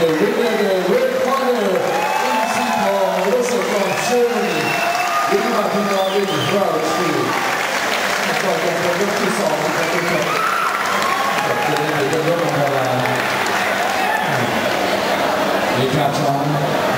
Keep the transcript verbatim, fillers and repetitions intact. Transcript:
Thank you.